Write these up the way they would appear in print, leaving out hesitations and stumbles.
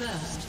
First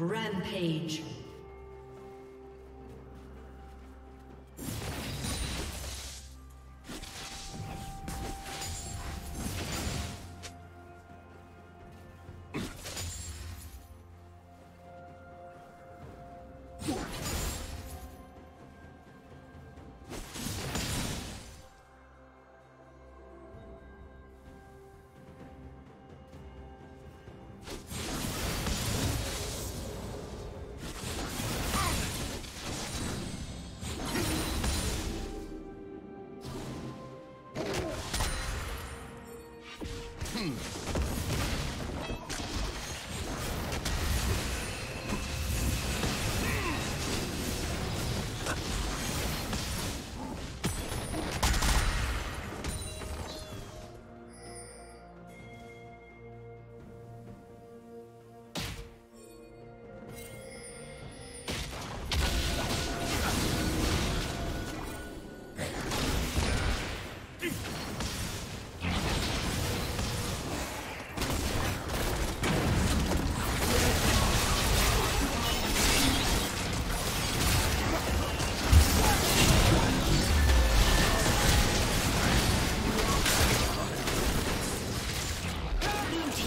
Rampage.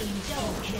Team double kill.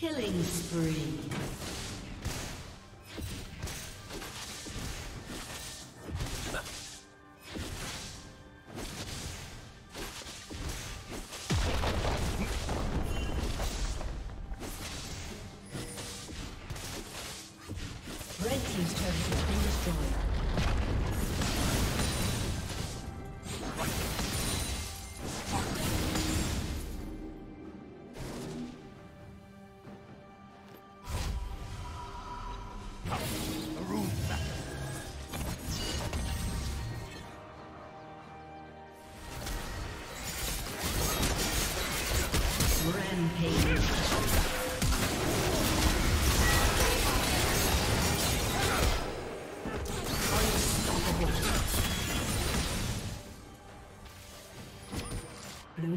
Killing spree. Blue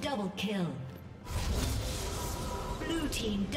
Double kill. Blue team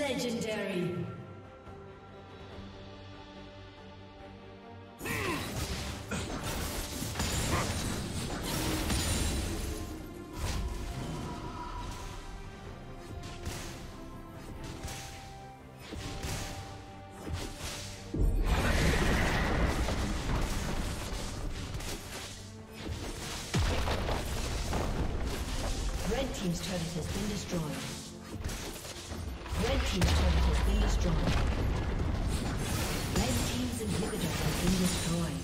Legendary. Red team's turret has been destroyed. Red team's turret has been destroyed. Red team's inhibitor has been destroyed.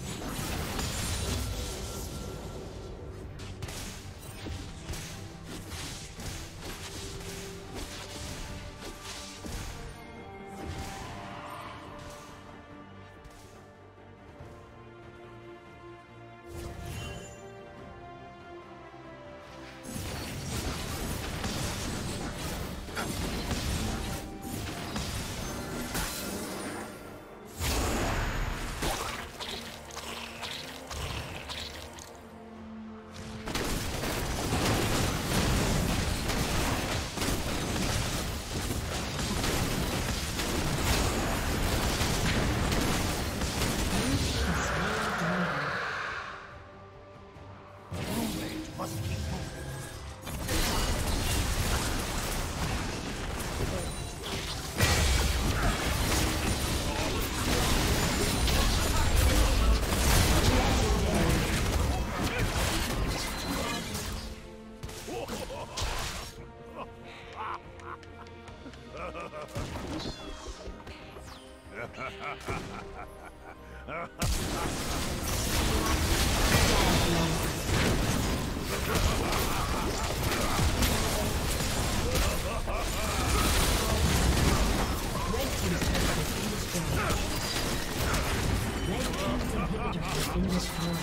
A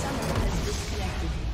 summoner has disconnected.